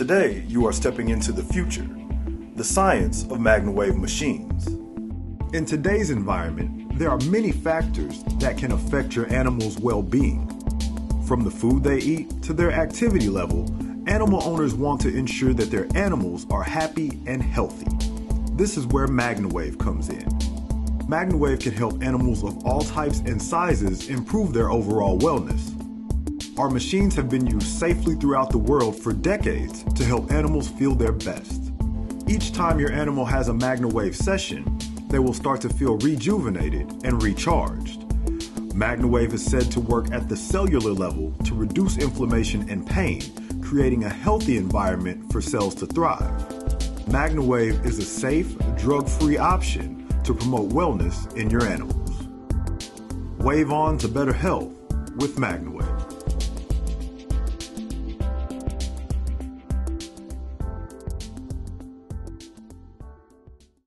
Today, you are stepping into the future, the science of MagnaWave machines. In today's environment, there are many factors that can affect your animal's well-being. From the food they eat to their activity level, animal owners want to ensure that their animals are happy and healthy. This is where MagnaWave comes in. MagnaWave can help animals of all types and sizes improve their overall wellness. Our machines have been used safely throughout the world for decades to help animals feel their best. Each time your animal has a MagnaWave session, they will start to feel rejuvenated and recharged. MagnaWave is said to work at the cellular level to reduce inflammation and pain, creating a healthy environment for cells to thrive. MagnaWave is a safe, drug-free option to promote wellness in your animals. Wave on to better health with MagnaWave.